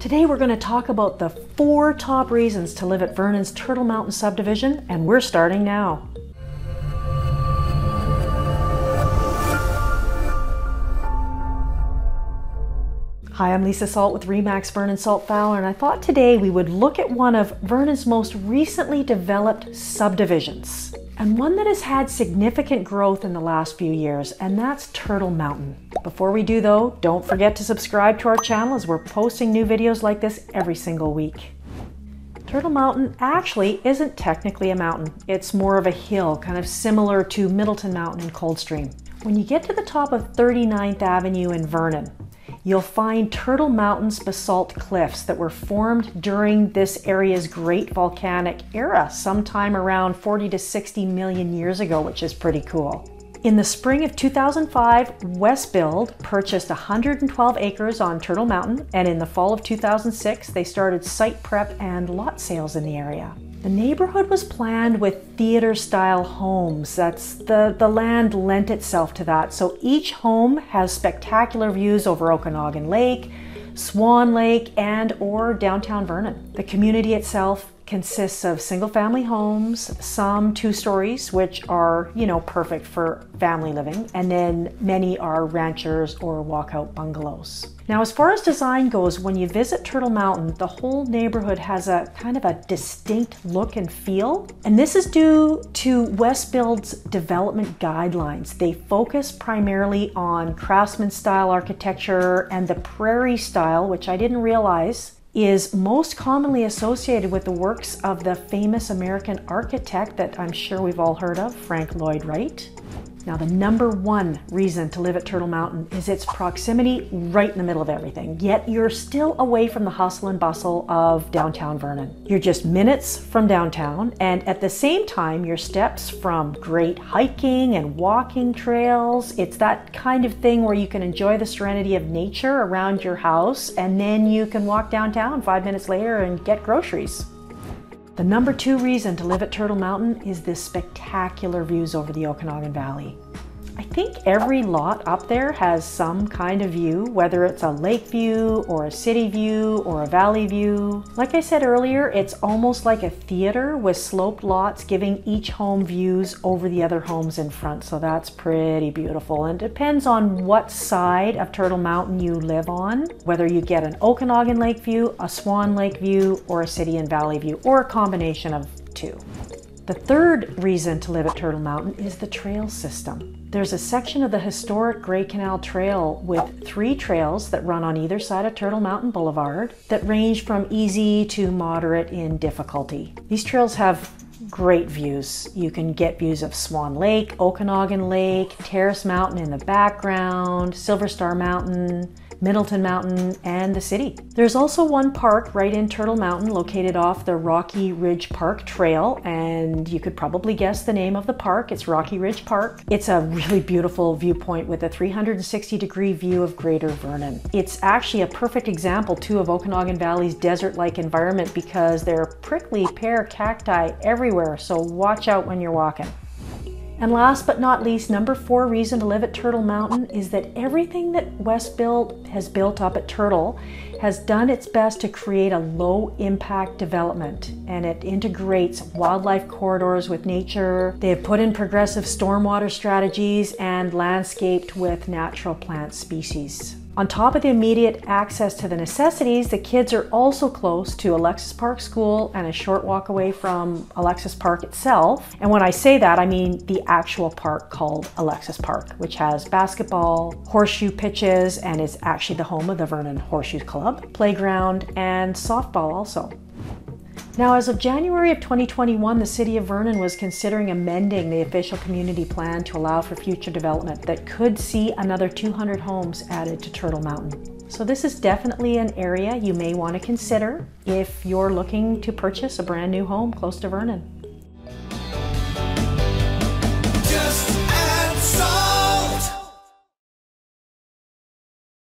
Today we're going to talk about the 4 top reasons to live at Vernon's Turtle Mountain Subdivision, and we're starting now. Hi, I'm Lisa Salt with RE/MAX Vernon Salt Fowler, and I thought today we would look at one of Vernon's most recently developed subdivisions, and one that has had significant growth in the last few years, and that's Turtle Mountain. Before we do though, don't forget to subscribe to our channel as we're posting new videos like this every single week. Turtle Mountain actually isn't technically a mountain. It's more of a hill, kind of similar to Middleton Mountain and Coldstream. When you get to the top of 39th Avenue in Vernon, you'll find Turtle Mountain's basalt cliffs that were formed during this area's great volcanic era, sometime around 40 to 60 million years ago, which is pretty cool. In the spring of 2005, Westbuild purchased 112 acres on Turtle Mountain, and in the fall of 2006, they started site prep and lot sales in the area. The neighborhood was planned with theater-style homes. That's the land lent itself to that. So each home has spectacular views over Okanagan Lake, Swan Lake, and or downtown Vernon. The community itself consists of single-family homes, some 2-stories, which are, you know, perfect for family living, and then many are ranchers or walkout bungalows. Now, as far as design goes, when you visit Turtle Mountain, the whole neighborhood has a kind of a distinct look and feel, and this is due to Westbuild's development guidelines. They focus primarily on craftsman-style architecture, and the prairie style, which I didn't realize is most commonly associated with the works of the famous American architect that I'm sure we've all heard of, Frank Lloyd Wright. Now, the #1 reason to live at Turtle Mountain is its proximity right in the middle of everything, yet you're still away from the hustle and bustle of downtown Vernon. You're just minutes from downtown, and at the same time, your steps from great hiking and walking trails. It's that kind of thing where you can enjoy the serenity of nature around your house, and then you can walk downtown 5 minutes later and get groceries. The #2 reason to live at Turtle Mountain is the spectacular views over the Okanagan Valley. I think every lot up there has some kind of view, whether it's a lake view or a city view or a valley view. Like I said earlier, it's almost like a theater with sloped lots giving each home views over the other homes in front, so that's pretty beautiful. And it depends on what side of Turtle Mountain you live on, whether you get an Okanagan Lake view, a Swan Lake view, or a city and valley view, or a combination of two. The 3rd reason to live at Turtle Mountain is the trail system. There's a section of the historic Gray Canal Trail with 3 trails that run on either side of Turtle Mountain Boulevard that range from easy to moderate in difficulty. These trails have great views. You can get views of Swan Lake, Okanagan Lake, Terrace Mountain in the background, Silver Star Mountain, Middleton Mountain, and the city. There's also one park right in Turtle Mountain located off the Rocky Ridge Park Trail, and you could probably guess the name of the park. It's Rocky Ridge Park. It's a really beautiful viewpoint with a 360-degree view of Greater Vernon. It's actually a perfect example too of Okanagan Valley's desert-like environment because there are prickly pear cacti everywhere, so watch out when you're walking. And last but not least, #4 reason to live at Turtle Mountain is that everything that Westbuild has built up at Turtle has done its best to create a low impact development, and it integrates wildlife corridors with nature. They have put in progressive stormwater strategies and landscaped with natural plant species. On top of the immediate access to the necessities, the kids are also close to Alexis Park School and a short walk away from Alexis Park itself. And when I say that, I mean the actual park called Alexis Park, which has basketball, horseshoe pitches, and is actually the home of the Vernon Horseshoe Club, playground, and softball also. Now, as of January of 2021, the City of Vernon was considering amending the official community plan to allow for future development that could see another 200 homes added to Turtle Mountain. So this is definitely an area you may want to consider if you're looking to purchase a brand new home close to Vernon.